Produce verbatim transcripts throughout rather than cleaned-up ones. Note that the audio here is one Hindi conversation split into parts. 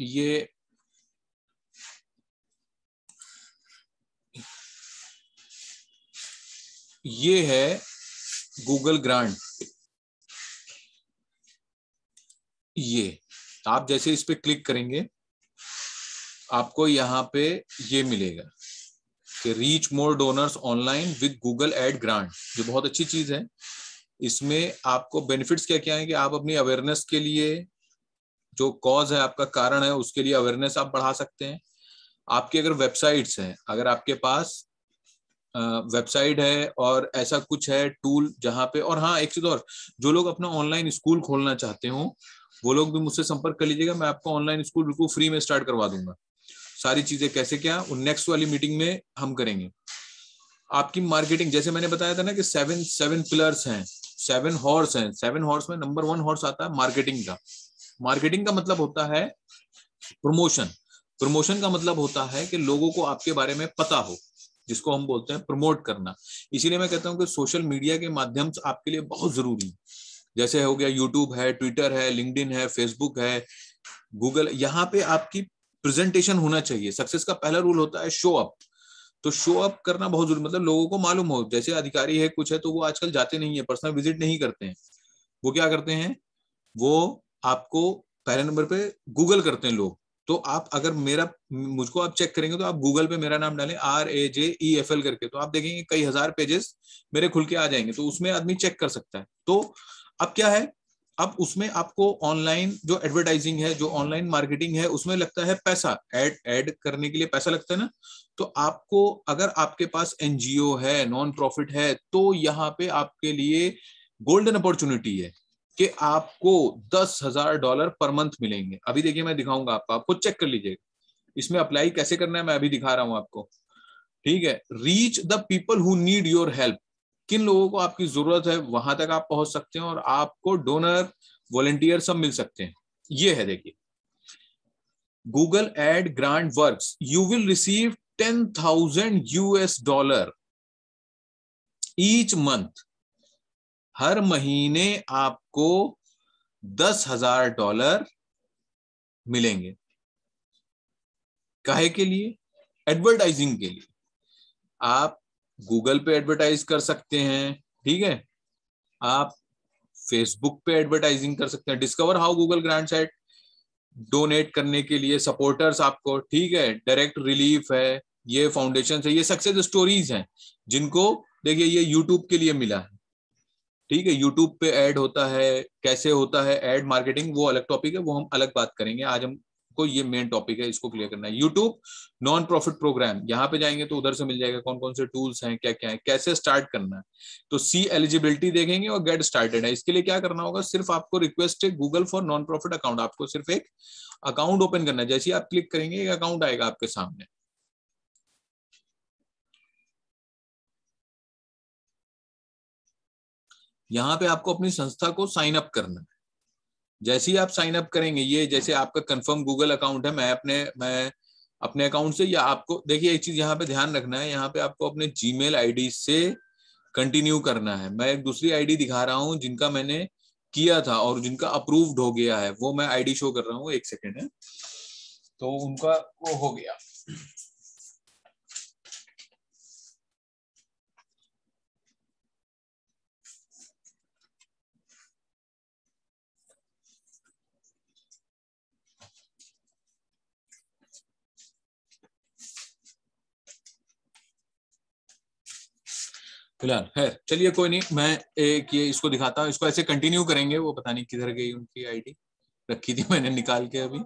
ये ये है गूगल ग्रांट। ये आप जैसे इस पे क्लिक करेंगे आपको यहाँ पे ये मिलेगा कि reach more donors online with Google ad grant. ये बहुत अच्छी चीज है। इसमें आपको बेनिफिट्स क्या क्या है कि आप अपनी अवेयरनेस के लिए, जो कॉज है आपका, कारण है, उसके लिए अवेयरनेस आप बढ़ा सकते हैं। आपकी अगर वेबसाइट्स हैं, अगर आपके पास वेबसाइट है और ऐसा कुछ है टूल जहां पे, और हाँ एक चीज और, जो लोग अपना ऑनलाइन स्कूल खोलना चाहते हो वो लोग भी मुझसे संपर्क कर लीजिएगा। मैं आपको ऑनलाइन स्कूल बिल्कुल फ्री में स्टार्ट करवा दूंगा। सारी चीजें कैसे क्या वो नेक्स्ट वाली मीटिंग में हम करेंगे। आपकी मार्केटिंग, जैसे मैंने बताया था ना कि सेवन सेवन पिलर्स हैं, सेवन हॉर्स हैं। सेवन हॉर्स में नंबर वन हॉर्स आता है मार्केटिंग का। मार्केटिंग का मतलब होता है प्रमोशन। प्रमोशन का मतलब होता है कि लोगों को आपके बारे में पता हो, जिसको हम बोलते हैं प्रमोट करना। इसीलिए मैं कहता हूं कि सोशल मीडिया के माध्यम से आपके लिए बहुत जरूरी, जैसे हो गया यूट्यूब है, ट्विटर है, लिंक्डइन है, फेसबुक है, गूगल। यहाँ पे आपकी प्रेजेंटेशन होना चाहिए। सक्सेस का पहला रूल होता है शो अप। तो शो अप करना बहुत जरूरी, मतलब लोगों को मालूम हो। जैसे अधिकारी है, कुछ है, तो वो आजकल जाते नहीं है, पर्सनल विजिट नहीं करते हैं। वो क्या करते हैं, वो आपको पहले नंबर पे गूगल करते हैं लोग। तो आप अगर मेरा मुझको आप चेक करेंगे तो आप गूगल पे मेरा नाम डालें R A J E F L करके, तो आप देखेंगे कई हजार पेजेस मेरे खुल के आ जाएंगे। तो उसमें आदमी चेक कर सकता है। तो अब क्या है, अब उसमें आपको ऑनलाइन जो एडवर्टाइजिंग है, जो ऑनलाइन मार्केटिंग है, उसमें लगता है पैसा। एड एड करने के लिए पैसा लगता है ना। तो आपको, अगर आपके पास एनजीओ है, नॉन प्रॉफिट है, तो यहाँ पे आपके लिए गोल्डन अपॉर्चुनिटी है कि आपको दस हजार डॉलर पर मंथ मिलेंगे। अभी देखिए मैं दिखाऊंगा आपको, आपको चेक कर लीजिएगा। इसमें अप्लाई कैसे करना है मैं अभी दिखा रहा हूं आपको, ठीक है। Reach the people who need your help. किन लोगों को आपकी जरूरत है वहां तक आप पहुंच सकते हैं, और आपको डोनर, वॉलंटियर सब मिल सकते हैं। ये है, देखिए, Google ad grant works. You will receive ten thousand US dollar each month. हर महीने आपको दस हजार डॉलर मिलेंगे। काहे के लिए? एडवर्टाइजिंग के लिए। आप गूगल पे एडवर्टाइज कर सकते हैं, ठीक है। आप फेसबुक पे एडवर्टाइजिंग कर सकते हैं। Discover how Google grant site donate करने के लिए सपोर्टर्स आपको, ठीक है। डायरेक्ट रिलीफ है, ये फाउंडेशन है, ये सक्सेस स्टोरीज हैं जिनको देखिए, ये यूट्यूब के लिए मिला है, ठीक है। यूट्यूब पे ऐड होता है, कैसे होता है ऐड मार्केटिंग, वो अलग टॉपिक है, वो हम अलग बात करेंगे। आज हमको ये मेन टॉपिक है, इसको क्लियर करना है। यूट्यूब नॉन प्रॉफिट प्रोग्राम, यहाँ पे जाएंगे तो उधर से मिल जाएगा कौन कौन से टूल्स हैं, क्या क्या है, कैसे स्टार्ट करना है। तो सी एलिजिबिलिटी देखेंगे और गेट स्टार्टेड है। इसके लिए क्या करना होगा, सिर्फ आपको रिक्वेस्ट है Google for non profit account. आपको सिर्फ एक अकाउंट ओपन करना है। जैसे आप क्लिक करेंगे एक अकाउंट आएगा आपके सामने। यहाँ पे आपको अपनी संस्था को साइन अप करना है। जैसे ही आप साइन अप करेंगे, ये जैसे आपका कंफर्म गूगल अकाउंट है, मैं अपने मैं अपने अकाउंट से, या आपको देखिए एक चीज यहाँ पे ध्यान रखना है, यहाँ पे आपको अपने जीमेल आईडी से कंटिन्यू करना है। मैं एक दूसरी आईडी दिखा रहा हूँ जिनका मैंने किया था और जिनका अप्रूव्ड हो गया है, वो मैं आईडी शो कर रहा हूँ। एक सेकेंड है, तो उनका वो हो गया। फिलहाल है, चलिए कोई नहीं, मैं एक ये इसको दिखाता हूँ। इसको ऐसे कंटिन्यू करेंगे। वो पता नहीं किधर गई उनकी आईडी, रखी थी मैंने निकाल के अभी।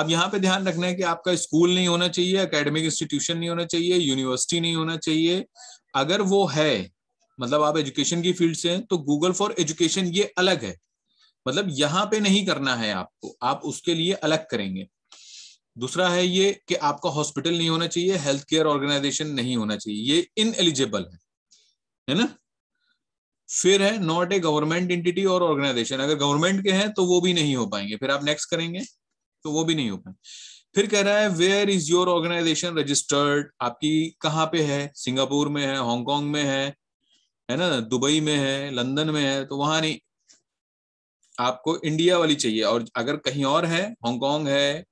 अब यहाँ पे ध्यान रखना है कि आपका स्कूल नहीं होना चाहिए, एकेडमिक इंस्टीट्यूशन नहीं होना चाहिए, यूनिवर्सिटी नहीं होना चाहिए। अगर वो है, मतलब आप एजुकेशन की फील्ड से हैं, तो गूगल फॉर एजुकेशन ये अलग है, मतलब यहाँ पे नहीं करना है आपको, आप उसके लिए अलग करेंगे। दूसरा है ये कि आपका हॉस्पिटल नहीं होना चाहिए, हेल्थ केयर ऑर्गेनाइजेशन नहीं होना चाहिए, ये इन एलिजिबल है, है ना। फिर है नॉट ए गवर्नमेंट एंटिटी और ऑर्गेनाइजेशन। अगर गवर्नमेंट के हैं तो वो भी नहीं हो पाएंगे। फिर आप नेक्स्ट करेंगे तो वो भी नहीं हो पाएंगे। फिर कह रहा है where is your organisation registered, आपकी कहाँ पे है, सिंगापुर में है, हांगकांग में है, है ना, दुबई में है, लंदन में है, तो वहां नहीं, आपको इंडिया वाली चाहिए। और अगर कहीं और है, हांगकांग है,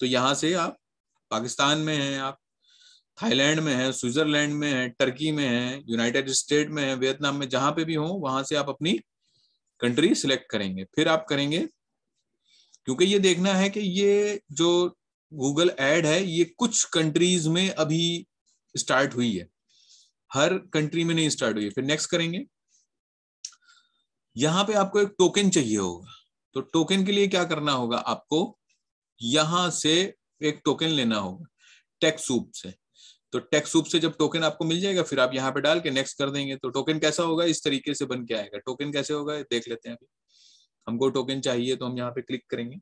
तो यहाँ से आप पाकिस्तान में हैं, आप थाईलैंड में हैं, स्विट्जरलैंड में हैं, टर्की में हैं, यूनाइटेड स्टेट में हैं, वियतनाम में, जहाँ पे भी हो वहाँ से आप अपनी कंट्री सिलेक्ट करेंगे। फिर आप करेंगे, क्योंकि ये देखना है कि ये जो गूगल एड है ये कुछ कंट्रीज में अभी स्टार्ट हुई है, हर कंट्री में नहीं स्टार्ट हुई है। फिर नेक्स्ट करेंगे, यहाँ पे आपको एक टोकन चाहिए होगा। तो टोकन के लिए क्या करना होगा, आपको यहाँ से एक टोकन लेना होगा टेकसूप से। तो टेकसूप से जब टोकन आपको मिल जाएगा फिर आप यहाँ पे डाल के नेक्स्ट कर देंगे। तो टोकन कैसा होगा, इस तरीके से बन के आएगा। टोकन कैसे होगा देख लेते हैं। अभी हमको टोकन चाहिए तो हम यहाँ पे क्लिक करेंगे।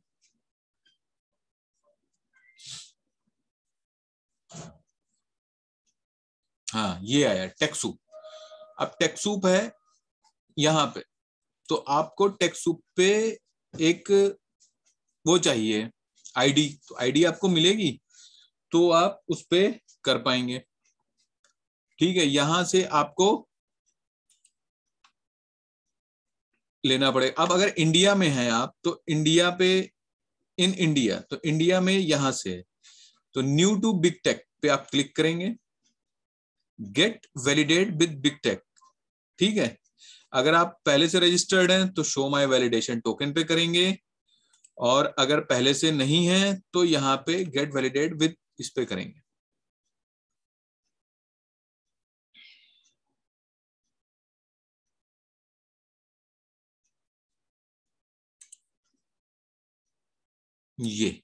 हाँ, ये आया टेकसूप। अब टेकसूप है यहाँ पे, तो आपको टेकसूप पे एक वो चाहिए आईडी। तो आईडी आपको मिलेगी तो आप उस पे कर पाएंगे। ठीक है, यहां से आपको लेना पड़ेगा। अब अगर इंडिया में हैं आप तो इंडिया पे, इन इंडिया, तो इंडिया में यहां से तो न्यू टू बिग टेक पे आप क्लिक करेंगे, get validate with big tech. ठीक है, अगर आप पहले से रजिस्टर्ड हैं तो शो माई वैलिडेशन टोकन पे करेंगे, और अगर पहले से नहीं है तो यहाँ पे गेट वैलिडेट विद इस पे करेंगे। ये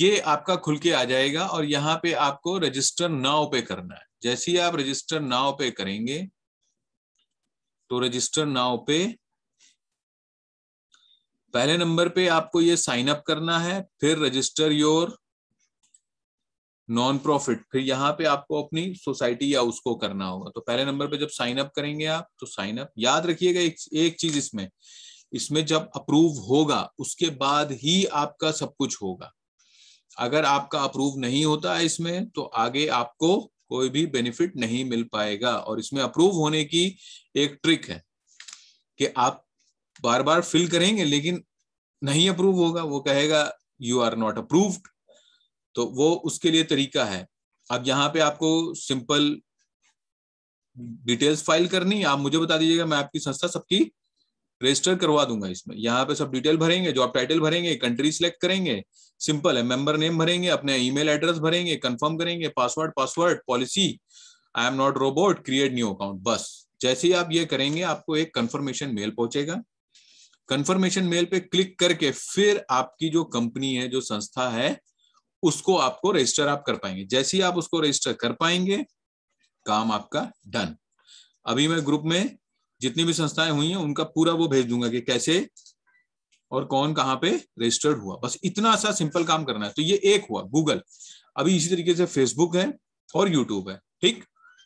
ये आपका खुल के आ जाएगा, और यहाँ पे आपको रजिस्टर नाउ पे करना है। जैसे ही आप रजिस्टर नाउ पे करेंगे तो रजिस्टर नाउ पे पहले नंबर पे आपको ये साइन अप करना है, फिर रजिस्टर योर नॉन प्रॉफिट, फिर यहाँ पे आपको अपनी सोसाइटी या उसको करना होगा। तो पहले नंबर पे जब साइन अप करेंगे आप तो साइन अप, याद रखिएगा एक, एक चीज इसमें इसमें जब अप्रूव होगा उसके बाद ही आपका सब कुछ होगा। अगर आपका अप्रूव नहीं होता है इसमें तो आगे आपको कोई भी बेनिफिट नहीं मिल पाएगा। और इसमें अप्रूव होने की एक ट्रिक है कि आप बार बार फिल करेंगे लेकिन नहीं अप्रूव होगा, वो कहेगा यू आर नॉट अप्रूव्ड। तो वो उसके लिए तरीका है। अब यहाँ पे आपको सिंपल डिटेल्स फाइल करनी है, आप मुझे बता दीजिएगा, मैं आपकी संस्था सबकी रजिस्टर करवा दूंगा। इसमें यहाँ पे सब डिटेल भरेंगे, जॉब टाइटल भरेंगे, कंट्री सिलेक्ट करेंगे, सिंपल है, मेंबर नेम भरेंगे, अपने ईमेल एड्रेस भरेंगे, कंफर्म करेंगे, password password policy, I am not robot, create new account. बस जैसे ही आप ये करेंगे आपको एक कंफर्मेशन मेल पहुंचेगा। कंफर्मेशन मेल पे क्लिक करके फिर आपकी जो कंपनी है, जो संस्था है, उसको आपको रजिस्टर आप कर पाएंगे। जैसे ही आप उसको रजिस्टर कर पाएंगे काम आपका डन। अभी मैं ग्रुप में जितनी भी संस्थाएं हुई हैं उनका पूरा वो भेज दूंगा कि कैसे और कौन कहाँ पे रजिस्टर्ड हुआ। बस इतना सा सिंपल काम करना है। तो ये एक हुआ गूगल, अभी इसी तरीके से फेसबुक है और यूट्यूब है। ठीक,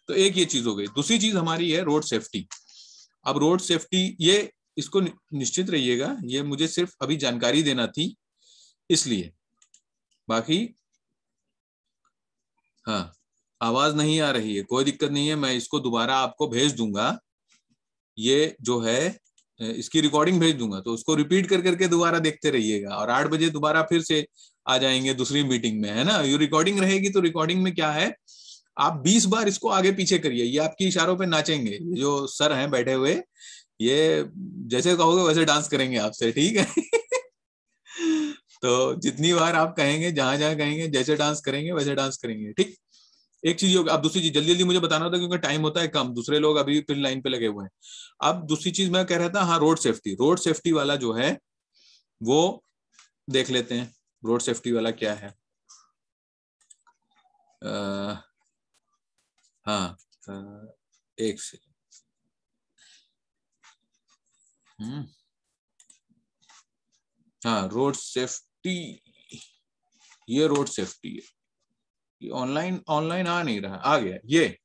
तो एक ये चीज हो गई। दूसरी चीज हमारी है रोड सेफ्टी। अब रोड सेफ्टी, ये इसको निश्चित रहिएगा, ये मुझे सिर्फ अभी जानकारी देना थी इसलिए, बाकी हाँ आवाज नहीं आ रही है, कोई दिक्कत नहीं है, मैं इसको दोबारा आपको भेज दूंगा। ये जो है इसकी रिकॉर्डिंग भेज दूंगा तो उसको रिपीट कर करके दोबारा देखते रहिएगा, और आठ बजे दोबारा फिर से आ जाएंगे दूसरी मीटिंग में, है ना। ये रिकॉर्डिंग रहेगी तो रिकॉर्डिंग में क्या है, आप बीस बार इसको आगे पीछे करिए, ये आपकी इशारों पे नाचेंगे। जो सर हैं बैठे हुए, ये जैसे कहोगे वैसे डांस करेंगे आपसे। ठीक है तो जितनी बार आप कहेंगे, जहां जहां कहेंगे, जैसे डांस करेंगे वैसे डांस करेंगे। ठीक, एक चीज होगी। अब दूसरी चीज, जल्दी जल्दी मुझे बताना होता है क्योंकि टाइम होता है कम, दूसरे लोग अभी फिर लाइन पे लगे हुए हैं। अब दूसरी चीज मैं कह रहा था, हाँ रोड सेफ्टी, रोड सेफ्टी वाला जो है वो देख लेते हैं। रोड सेफ्टी वाला क्या है, आ, हाँ आ, एक से हाँ रोड सेफ्टी, ये रोड सेफ्टी है। ऑनलाइन ऑनलाइन आ नहीं रहा, आ गया ये।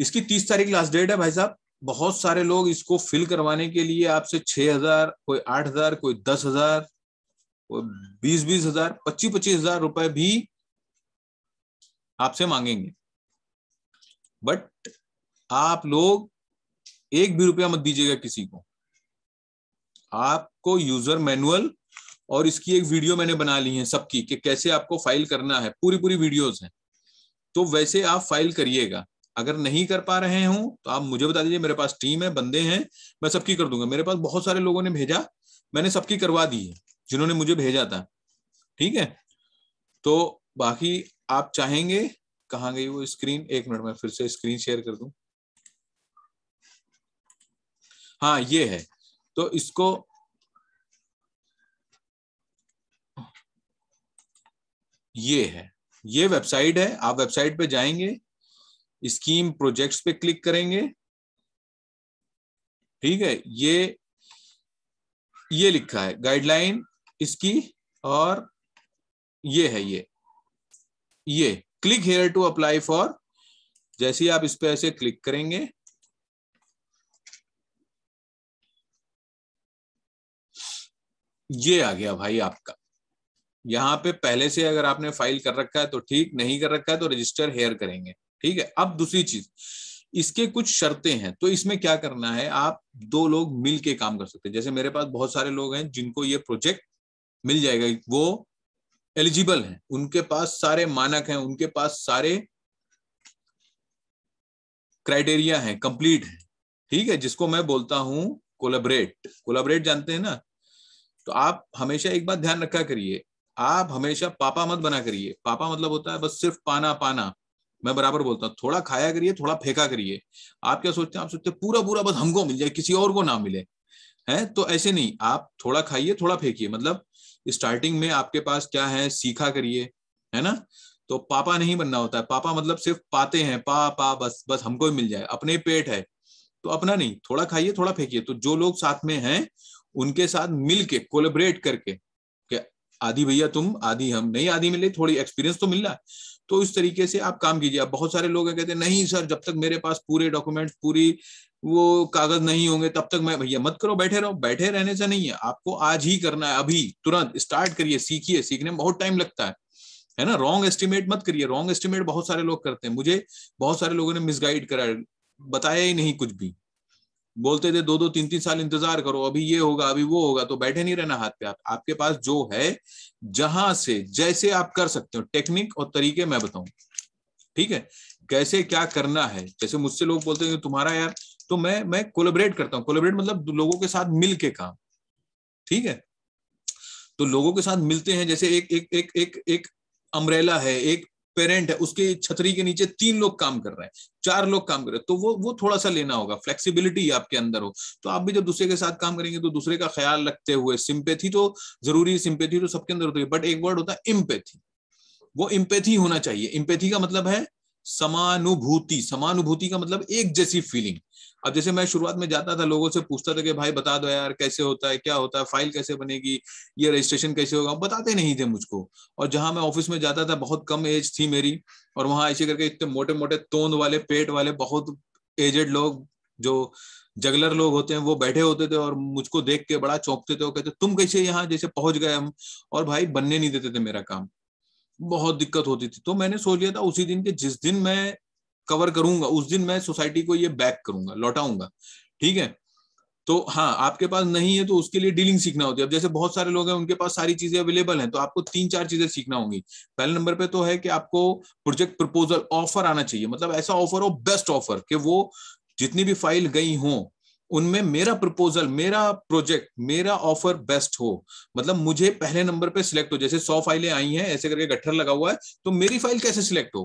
इसकी तीस तारीख लास्ट डेट है भाई साहब। बहुत सारे लोग इसको फिल करवाने के लिए आपसे छह हजार, कोई आठ हजार, कोई दस हजार, कोई बीस बीस हजार, पच्चीस पच्चीस हजार रुपए भी आपसे मांगेंगे। बट आप लोग एक भी रुपया मत दीजिएगा किसी को। आपको यूजर मैनुअल और इसकी एक वीडियो मैंने बना ली है सबकी कि कैसे आपको फाइल करना है, पूरी पूरी वीडियोस हैं। तो वैसे आप फाइल करिएगा, अगर नहीं कर पा रहे हों तो आप मुझे बता दीजिए, मेरे पास टीम है, बंदे हैं, मैं सबकी कर दूंगा। मेरे पास बहुत सारे लोगों ने भेजा, मैंने सबकी करवा दी है जिन्होंने मुझे भेजा था, ठीक है। तो बाकी आप चाहेंगे, कहाँ गई वो स्क्रीन, एक मिनट में फिर से स्क्रीन शेयर कर दूं। हाँ ये है, तो इसको ये है, ये वेबसाइट है। आप वेबसाइट पे जाएंगे, स्कीम प्रोजेक्ट्स पे क्लिक करेंगे, ठीक है। ये ये लिखा है गाइडलाइन इसकी, और ये है ये ये click here to apply for. जैसे ही आप इस पे ऐसे क्लिक करेंगे, ये आ गया भाई आपका। यहाँ पे पहले से अगर आपने फाइल कर रखा है तो ठीक, नहीं कर रखा है तो रजिस्टर हेयर करेंगे, ठीक है। अब दूसरी चीज, इसके कुछ शर्तें हैं। तो इसमें क्या करना है, आप दो लोग मिल के काम कर सकते हैं। जैसे मेरे पास बहुत सारे लोग हैं जिनको ये प्रोजेक्ट मिल जाएगा, वो एलिजिबल हैं, उनके पास सारे मानक हैं, उनके पास सारे क्राइटेरिया हैं, कंप्लीट है, ठीक है। जिसको मैं बोलता हूं कोलैबोरेट, कोलैबोरेट जानते हैं ना। तो आप हमेशा एक बात ध्यान रखा करिए, आप हमेशा पापा मत बना करिए। पापा मतलब होता है बस सिर्फ पाना पाना, मैं बराबर बोलता हूँ, थोड़ा खाया करिए, थोड़ा फेंका करिए। आप क्या सोचते हैं, आप सोचते हैं पूरा पूरा बस हमको मिल जाए, किसी और को ना मिले, है। तो ऐसे नहीं, आप थोड़ा खाइए थोड़ा फेंकिए, मतलब स्टार्टिंग में आपके पास क्या है सीखा करिए, है ना। तो पापा नहीं बनना होता है, पापा मतलब सिर्फ पाते हैं, पा पा बस बस हमको ही मिल जाए, अपने पेट है तो अपना नहीं, थोड़ा खाइए थोड़ा फेंकिए। तो जो लोग साथ में हैं उनके साथ मिल के कोलैबोरेट करके, आधी भैया तुम आधी हम, नहीं आधी मिले, थोड़ी एक्सपीरियंस तो मिल रहा है, तो इस तरीके से आप काम कीजिए। आप बहुत सारे लोग कहते हैं नहीं सर, जब तक मेरे पास पूरे डॉक्यूमेंट पूरी वो कागज नहीं होंगे तब तक मैं, भैया मत करो, बैठे रहो। बैठे रहने से नहीं है, आपको आज ही करना है, अभी तुरंत स्टार्ट करिए, सीखिए, सीखने में बहुत टाइम लगता है, है ना। रॉन्ग एस्टिमेट मत करिए, रॉन्ग एस्टिमेट बहुत सारे लोग करते हैं। मुझे बहुत सारे लोगों ने मिसगाइड करा, बताया ही नहीं कुछ भी, बोलते थे दो दो तीन तीन साल इंतजार करो, अभी ये होगा अभी वो होगा। तो बैठे नहीं रहना, हाथ पे आप, आपके पास जो है, जहां से जैसे आप कर सकते हो, टेक्निक और तरीके मैं बताऊं, ठीक है, कैसे क्या करना है। जैसे मुझसे लोग बोलते हैं तुम्हारा यार, तो मैं मैं कोलैबोरेट करता हूँ। कोलैबोरेट मतलब लोगों के साथ मिल के काम, ठीक है। तो लोगों के साथ मिलते हैं, जैसे एक एक एक एक एक अम्ब्रेला है, एक पेरेंट है, उसके छतरी के नीचे तीन लोग काम कर रहे हैं, चार लोग काम कर रहे हैं, तो वो वो थोड़ा सा लेना होगा, फ्लेक्सिबिलिटी आपके अंदर हो। तो आप भी जब दूसरे के साथ काम करेंगे तो दूसरे का ख्याल रखते हुए, सिंपैथी तो जरूरी है, सिंपैथी तो सबके अंदर होती है, बट एक वर्ड होता है एम्पैथी, वो एम्पैथी होना चाहिए। एम्पैथी का मतलब है समानुभूति, समानुभूति का मतलब एक जैसी फीलिंग। अब जैसे मैं शुरुआत में जाता था, लोगों से पूछता था कि भाई बता दो यार कैसे होता है, क्या होता है, फाइल कैसे बनेगी, ये रजिस्ट्रेशन कैसे होगा, बताते नहीं थे मुझको। और जहां मैं ऑफिस में जाता था, बहुत कम एज थी मेरी, और वहां ऐसे करके इतने मोटे मोटे तोंद वाले, पेट वाले, बहुत एजेड लोग, जो जगलर लोग होते हैं, वो बैठे होते थे और मुझको देख के बड़ा चौंकते थे और कहते तुम कैसे यहाँ जैसे पहुंच गए हम। और भाई बनने नहीं देते थे मेरा काम, बहुत दिक्कत होती थी। तो मैंने सोच लिया था उसी दिन के, जिस दिन मैं कवर करूंगा उस दिन मैं सोसाइटी को ये बैक करूंगा, लौटाऊंगा, ठीक है। तो हाँ, आपके पास नहीं है तो उसके लिए डीलिंग सीखना होती है। अब जैसे बहुत सारे लोग हैं, उनके पास सारी चीजें अवेलेबल हैं, तो आपको तीन चार चीजें सीखना होंगी। पहले नंबर पे तो है कि आपको प्रोजेक्ट प्रपोजल ऑफर आना चाहिए, मतलब ऐसा ऑफर हो, बेस्ट ऑफर, कि वो जितनी भी फाइल गई हो उनमें मेरा प्रपोजल, मेरा प्रोजेक्ट, मेरा ऑफर बेस्ट हो, मतलब मुझे पहले नंबर पे सिलेक्ट हो। जैसे सौ फाइलें आई हैं, ऐसे करके गट्ठर लगा हुआ है, तो मेरी फाइल कैसे सिलेक्ट हो,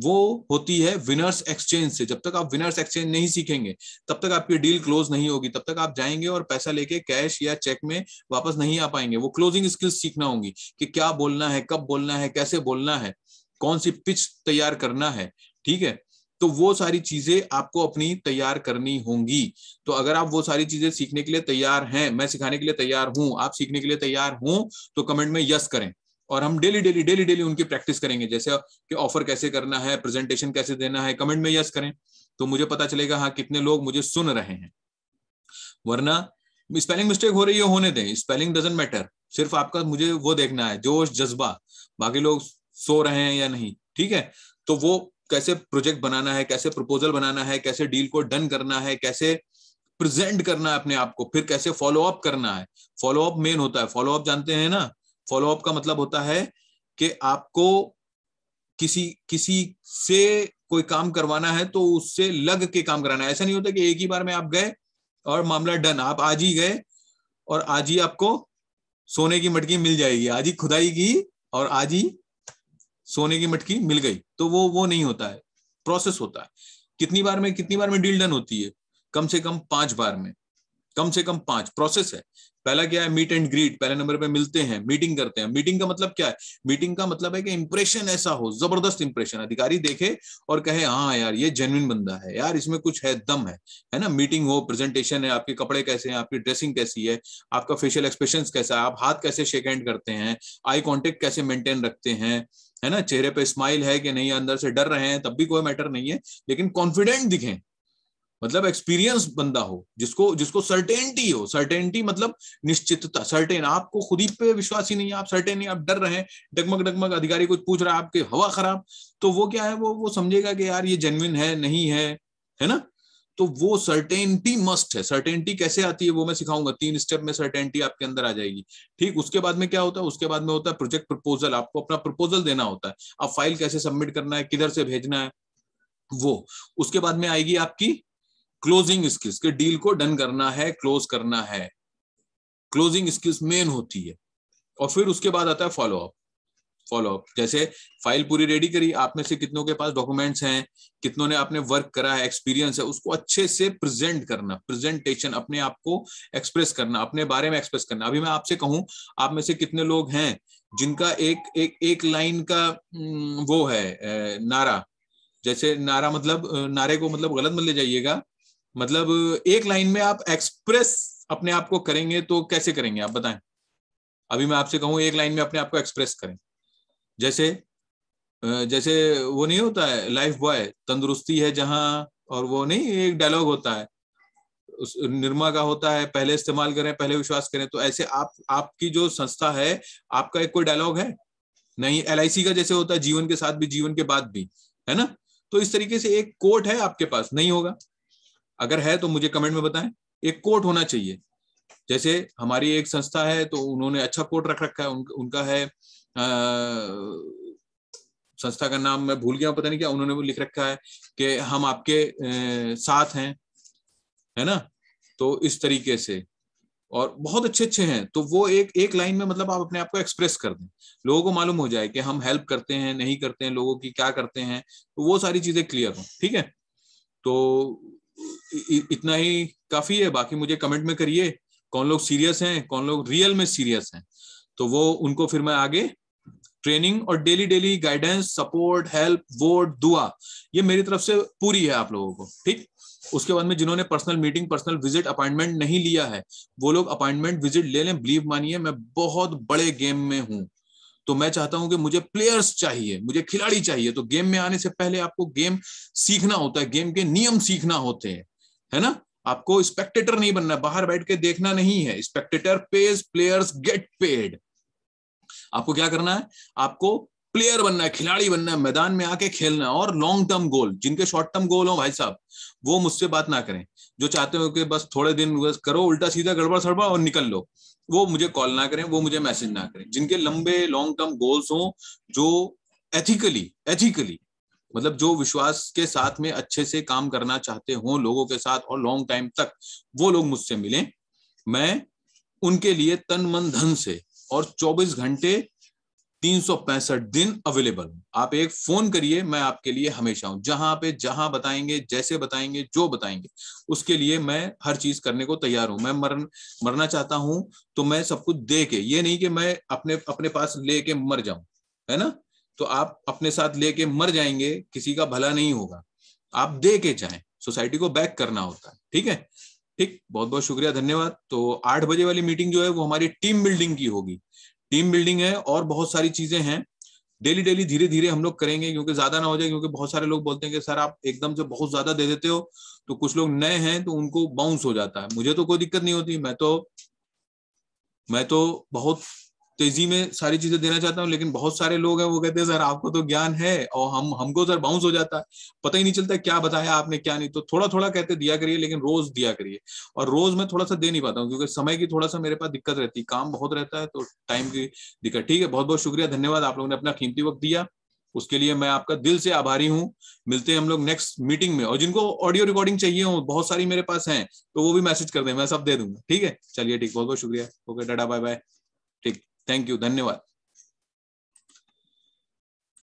वो होती है विनर्स एक्सचेंज से। जब तक आप विनर्स एक्सचेंज नहीं सीखेंगे तब तक आपकी डील क्लोज नहीं होगी, तब तक आप जाएंगे और पैसा लेके कैश या चेक में वापस नहीं आ पाएंगे। वो क्लोजिंग स्किल्स सीखना होंगी कि क्या बोलना है, कब बोलना है, कैसे बोलना है, कौन सी पिच तैयार करना है, ठीक है। तो वो सारी चीजें आपको अपनी तैयार करनी होंगी। तो अगर आप वो सारी चीजें सीखने के लिए तैयार हैं, मैं सिखाने के लिए तैयार हूं, आप सीखने के लिए तैयार हो, तो कमेंट में यस करें, और हम डेली डेली डेली डेली उनकी प्रैक्टिस करेंगे। जैसे कि ऑफर कैसे करना है, प्रेजेंटेशन कैसे देना है, कमेंट में यस करें, तो मुझे पता चलेगा हाँ कितने लोग मुझे सुन रहे हैं। वरना स्पेलिंग मिस्टेक हो रही है, होने दें, स्पेलिंग डजंट मैटर, सिर्फ आपका मुझे वो देखना है जोश जज्बा, बाकी लोग सो रहे हैं या नहीं, ठीक है। तो वो कैसे प्रोजेक्ट बनाना है, कैसे प्रपोजल बनाना है, कैसे डील को डन करना है, कैसे प्रेजेंट करना है अपने आप को, फिर कैसे फॉलोअप करना है। फॉलोअप मेन होता है, फॉलोअप जानते हैं ना, फॉलोअप का मतलब होता है कि आपको किसी किसी से कोई काम करवाना है तो उससे लग के काम कराना है। ऐसा नहीं होता कि एक ही बार में आप गए और मामला डन, आप आज ही गए और आज ही आपको सोने की मटकी मिल जाएगी, आज ही खुदाई की और आज ही सोने की मटकी मिल गई, तो वो वो नहीं होता है, प्रोसेस होता है। कितनी बार में कितनी बार में डील डन होती है? कम से कम पांच बार में, कम से कम पांच। प्रोसेस है। पहला क्या है? मीट एंड ग्रीट, पहले नंबर पे मिलते हैं, मीटिंग करते हैं। मीटिंग का मतलब क्या है? मीटिंग का मतलब है कि इंप्रेशन ऐसा हो, जबरदस्त इंप्रेशन, अधिकारी देखे और कहे हाँ यार ये जेन्युइन बंदा है, यार इसमें कुछ है, दम है, है ना। मीटिंग हो, प्रेजेंटेशन है, आपके कपड़े कैसे हैं, आपकी ड्रेसिंग कैसी है, आपका फेशियल एक्सप्रेशन कैसा है, आप हाथ कैसे शेक हैंड करते हैं, आई कॉन्टेक्ट कैसे मेंटेन रखते हैं, है ना, चेहरे पे स्माइल है कि नहीं, अंदर से डर रहे हैं तब भी कोई मैटर नहीं है, लेकिन कॉन्फिडेंट दिखें, मतलब एक्सपीरियंस बंदा हो, जिसको जिसको सर्टेनिटी हो। सर्टेनिटी मतलब निश्चितता, सर्टेन, आपको खुद ही पे विश्वास ही नहीं है, आप सर्टेन नहीं, आप डर रहे हैं, डगमग डगमग, अधिकारी कुछ पूछ रहा है, आपके हवा खराब, तो वो क्या है, वो वो समझेगा कि यार ये जेन्युइन है नहीं है, है ना। तो वो सर्टेनिटी मस्ट है। सर्टेनिटी कैसे आती है वो मैं सिखाऊंगा, तीन स्टेप में सर्टेनिटी आपके अंदर आ जाएगी, ठीक। उसके बाद में क्या होता है? उसके बाद में होता है प्रोजेक्ट प्रपोजल, आपको अपना प्रपोजल देना होता है, आप फाइल कैसे सबमिट करना है, किधर से भेजना है वो। उसके बाद में आएगी आपकी क्लोजिंग स्किल्स, के डील को डन करना है, क्लोज करना है, क्लोजिंग स्किल्स मेन होती है। और फिर उसके बाद आता है फॉलोअप। फॉलोअप जैसे फाइल पूरी रेडी करी, आप में से कितनों के पास डॉक्यूमेंट्स हैं, कितनों ने आपने वर्क करा है, एक्सपीरियंस है, उसको अच्छे से प्रेजेंट करना, प्रेजेंटेशन, अपने आप को एक्सप्रेस करना, अपने बारे में एक्सप्रेस करना। अभी मैं आपसे कहूं, आप में से कितने लोग हैं जिनका एक एक एक लाइन का वो है नारा, जैसे नारा मतलब, नारे को मतलब गलत मत ले जाइएगा, मतलब एक लाइन में आप एक्सप्रेस अपने आप को करेंगे तो कैसे करेंगे आप बताएं। अभी मैं आपसे कहूं एक लाइन में अपने आप को एक्सप्रेस करें, जैसे जैसे वो नहीं होता है लाइफ बॉय, तंदुरुस्ती है जहां, और वो नहीं एक डायलॉग होता है उस निर्मा का होता है, पहले इस्तेमाल करें पहले विश्वास करें। तो ऐसे आप, आपकी जो संस्था है आपका एक कोई डायलॉग है नहीं। एल आई सी का जैसे होता है जीवन के साथ भी जीवन के बाद भी, है ना। तो इस तरीके से एक कोट है आपके पास, नहीं होगा, अगर है तो मुझे कमेंट में बताएं, एक कोट होना चाहिए। जैसे हमारी एक संस्था है तो उन्होंने अच्छा कोट रख रखा है, उन, उनका है आ, संस्था का नाम मैं भूल गया, पता नहीं क्या उन्होंने वो लिख रखा है कि हम आपके ए, साथ हैं, है ना। तो इस तरीके से, और बहुत अच्छे अच्छे हैं। तो वो एक एक लाइन में मतलब आप अपने आप को एक्सप्रेस कर दें, लोगों को मालूम हो जाए कि हम हेल्प करते हैं, नहीं करते हैं, लोगों की क्या करते हैं, तो वो सारी चीजें क्लियर हो, ठीक है। तो इतना ही काफी है, बाकी मुझे कमेंट में करिए कौन लोग सीरियस हैं, कौन लोग रियल में सीरियस हैं, तो वो उनको फिर मैं आगे ट्रेनिंग और daily daily guidance, support, help, vote, दुआ, ये मेरी तरफ से पूरी है आप लोगों को, ठीक। उसके बाद में जिन्होंने personal meeting, personal visit, appointment नहीं लिया है वो लोग अपॉइंटमेंट विजिट ले लें। बिलीव मानिए मैं बहुत बड़े गेम में हूँ, तो मैं चाहता हूं कि मुझे प्लेयर्स चाहिए, मुझे खिलाड़ी चाहिए। तो गेम में आने से पहले आपको गेम सीखना होता है, गेम के नियम सीखना होते हैं, है ना। आपको स्पेक्टेटर नहीं बनना, बाहर बैठ के देखना नहीं है। Spectator page, players get paid. आपको क्या करना है? आपको प्लेयर बनना है, खिलाड़ी बनना है, मैदान में आके खेलना है। और लॉन्ग टर्म गोल, जिनके शॉर्ट टर्म गोल हो भाई साहब वो मुझसे बात ना करें। जो चाहते हो कि बस थोड़े दिन बस करो उल्टा सीधा गड़बड़ सड़बड़ और निकल लो, वो मुझे कॉल ना करें, वो मुझे मैसेज ना करें। जिनके लंबे लॉन्ग टर्म गोल्स हों, जो एथिकली एथिकली मतलब जो विश्वास के साथ में अच्छे से काम करना चाहते हों लोगों के साथ और लॉन्ग टाइम तक, वो लोग मुझसे मिलें। मैं उनके लिए तन मन धन से और चौबीस घंटे तीन सौ पैंसठ दिन अवेलेबल हूँ। आप एक फोन करिए, मैं आपके लिए हमेशा हूँ। जहां पे जहां बताएंगे, जैसे बताएंगे, जो बताएंगे, उसके लिए मैं हर चीज करने को तैयार हूँ। मैं मर मरना चाहता हूँ तो मैं सब कुछ दे के, ये नहीं कि मैं अपने अपने पास लेके मर जाऊं, है ना। तो आप अपने साथ लेके मर जाएंगे, किसी का भला नहीं होगा। आप दे के जाएं, सोसाइटी को बैक करना होता है, ठीक है। ठीक, बहुत बहुत शुक्रिया, धन्यवाद। तो आठ बजे वाली मीटिंग जो है वो हमारी टीम बिल्डिंग की होगी। टीम बिल्डिंग है और बहुत सारी चीजें हैं, डेली डेली धीरे धीरे हम लोग करेंगे, क्योंकि ज्यादा ना हो जाए। क्योंकि बहुत सारे लोग बोलते हैं कि सर आप एकदम से बहुत ज्यादा दे देते हो, तो कुछ लोग नए हैं तो उनको बाउंस हो जाता है। मुझे तो कोई दिक्कत नहीं होती, मैं तो मैं तो बहुत तेजी में सारी चीजें देना चाहता हूँ, लेकिन बहुत सारे लोग हैं वो कहते हैं सर आपको तो ज्ञान है और हम हमको सर बाउंस हो जाता है, पता ही नहीं चलता क्या बताया आपने क्या नहीं। तो थोड़ा थोड़ा कहते दिया करिए, लेकिन रोज दिया करिए, और रोज मैं थोड़ा सा दे नहीं पाता हूँ क्योंकि समय की थोड़ा सा मेरे पास दिक्कत रहती है, काम बहुत रहता है तो टाइम की दिक्कत। ठीक है, बहुत बहुत शुक्रिया, धन्यवाद, आप लोगों ने अपना कीमती वक्त दिया, उसके लिए मैं आपका दिल से आभारी हूँ। मिलते हैं हम लोग नेक्स्ट मीटिंग में, और जिनको ऑडियो रिकॉर्डिंग चाहिए हो बहुत सारी मेरे पास हैं तो वो भी मैसेज कर दें, मैं सब दे दूंगा। ठीक है, चलिए, ठीक, बहुत बहुत शुक्रिया, ओके, टाटा, बाय बाय, ठीक, थैंक यू, धन्यवाद।